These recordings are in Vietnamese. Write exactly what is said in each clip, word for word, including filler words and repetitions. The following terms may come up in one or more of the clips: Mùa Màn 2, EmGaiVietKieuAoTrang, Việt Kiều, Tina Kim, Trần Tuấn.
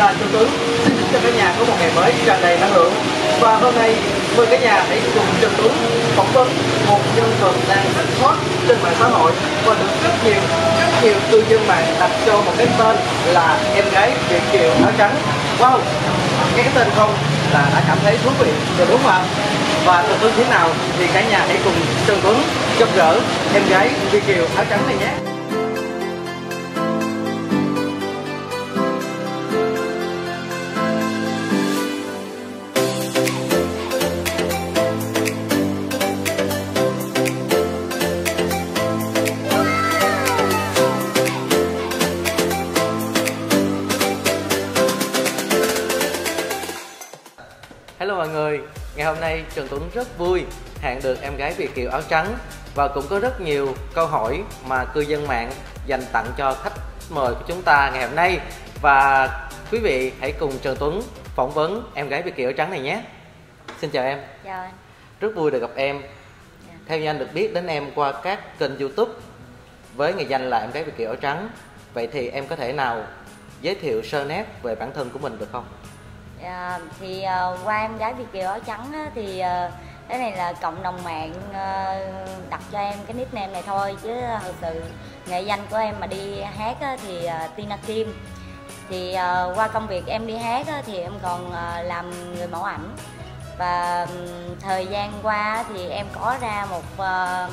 là Trần Tuấn, xin chúc cho cả nhà có một ngày mới tràn đầy năng lượng. Và hôm nay mời cả nhà hãy cùng Trần Tuấn phỏng vấn một nhân vật đang rất hot trên mạng xã hội và được rất nhiều rất nhiều cư dân mạng đặt cho một cái tên là em gái Việt kiều áo trắng. Wow, nghe cái tên không là đã cảm thấy thú vị rồi đúng không ạ? Và Trần Tuấn thế nào thì cả nhà hãy cùng Trần Tuấn gặp gỡ em gái Việt kiều áo trắng này nhé. Hello mọi người, ngày hôm nay Trần Tuấn rất vui hẹn được em gái Việt kiều áo trắng và cũng có rất nhiều câu hỏi mà cư dân mạng dành tặng cho khách mời của chúng ta ngày hôm nay. Và quý vị hãy cùng Trần Tuấn phỏng vấn em gái Việt kiều áo trắng này nhé. Xin chào em. Chào anh. Rất vui được gặp em. Dạ. Theo như anh được biết đến em qua các kênh YouTube với nghệ danh là em gái Việt kiều áo trắng. Vậy thì em có thể nào giới thiệu sơ nét về bản thân của mình được không? À, thì uh, qua em gái Việt kiều áo trắng á, thì uh, cái này là cộng đồng mạng uh, đặt cho em cái nickname này thôi, chứ uh, thực sự nghệ danh của em mà đi hát á, thì uh, Tina Kim. Thì uh, qua công việc em đi hát á, thì em còn uh, làm người mẫu ảnh, và um, thời gian qua thì em có ra một uh,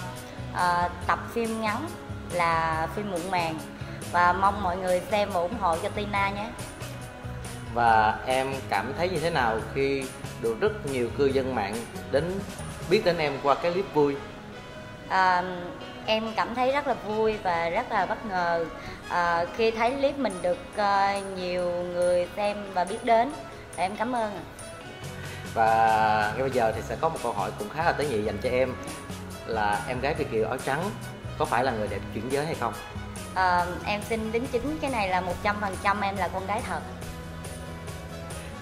uh, tập phim ngắn là phim Mùa Màn, và mong mọi người xem và ủng hộ cho Tina nhé. Và em cảm thấy như thế nào khi được rất nhiều cư dân mạng đến biết đến em qua cái clip vui? À, em cảm thấy rất là vui và rất là bất ngờ à, khi thấy clip mình được uh, nhiều người xem và biết đến. Em cảm ơn. Và ngay bây giờ thì sẽ có một câu hỏi cũng khá là tế nhị dành cho em, là em gái Việt kiều áo trắng có phải là người đẹp chuyển giới hay không? À, em xin đính chính cái này là một trăm phần trăm em là con gái thật.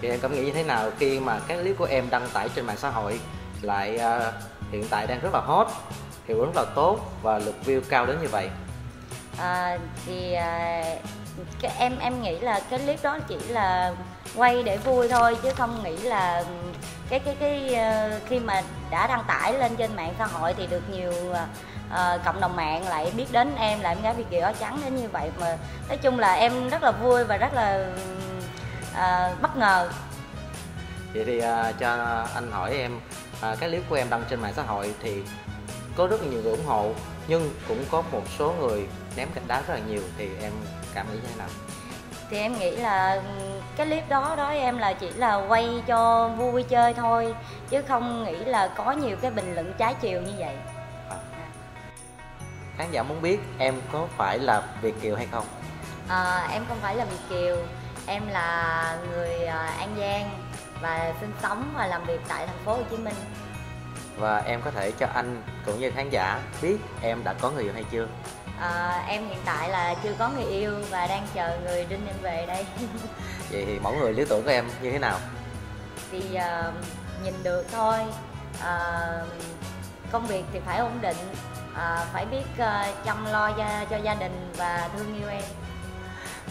Thì em cảm nghĩ như thế nào khi mà các clip của em đăng tải trên mạng xã hội lại uh, hiện tại đang rất là hot, hiệu ứng rất là tốt và lượt view cao đến như vậy? À, thì uh, cái, em em nghĩ là cái clip đó chỉ là quay để vui thôi, chứ không nghĩ là cái cái cái uh, khi mà đã đăng tải lên trên mạng xã hội thì được nhiều uh, cộng đồng mạng lại biết đến em là em gái Việt kiều áo trắng đến như vậy. Mà nói chung là em rất là vui và rất là À, bất ngờ. Vậy thì à, cho anh hỏi em à, cái clip của em đăng trên mạng xã hội thì có rất nhiều người ủng hộ, nhưng cũng có một số người ném gạch đá rất là nhiều, thì em cảm nghĩ như thế nào? Thì em nghĩ là cái clip đó đó em là chỉ là quay cho vui chơi thôi, chứ không nghĩ là có nhiều cái bình luận trái chiều như vậy. à. À. Khán giả muốn biết em có phải là Việt kiều hay không? À, em không phải là Việt kiều. Em là người An Giang và sinh sống và làm việc tại thành phố Hồ Chí Minh. Và em có thể cho anh cũng như khán giả biết em đã có người yêu hay chưa? À, em hiện tại là chưa có người yêu và đang chờ người đinh em về đây. Vậy thì mẫu người lý tưởng của em như thế nào? Thì uh, nhìn được thôi. Uh, công việc thì phải ổn định, uh, phải biết uh, chăm lo gia, cho gia đình và thương yêu em.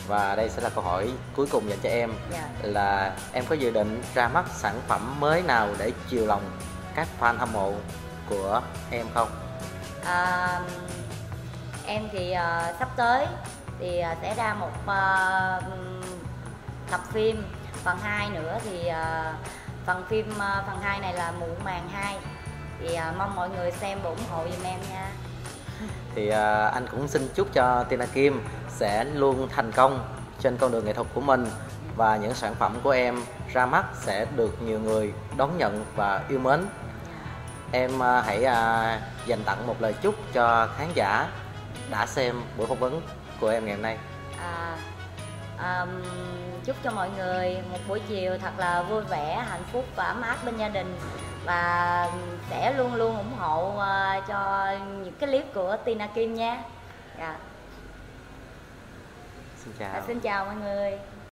Và đây sẽ là câu hỏi cuối cùng dành cho em. Dạ. Là em có dự định ra mắt sản phẩm mới nào để chiều lòng các fan hâm mộ của em không? À, em thì uh, sắp tới thì uh, sẽ ra một uh, tập phim phần hai nữa, thì uh, phần phim uh, phần hai này là Mùa Màn hai, thì uh, mong mọi người xem và ủng hộ giùm em nha. Thì uh, anh cũng xin chúc cho Tina Kim sẽ luôn thành công trên con đường nghệ thuật của mình, và những sản phẩm của em ra mắt sẽ được nhiều người đón nhận và yêu mến. Em uh, hãy uh, dành tặng một lời chúc cho khán giả đã xem buổi phỏng vấn của em ngày hôm nay. À, um, chúc cho mọi người một buổi chiều thật là vui vẻ, hạnh phúc và ấm áp bên gia đình, và sẽ luôn luôn ủng hộ uh, cho những cái clip của Tina Kim nhé. Dạ. Xin chào. À, xin chào mọi người.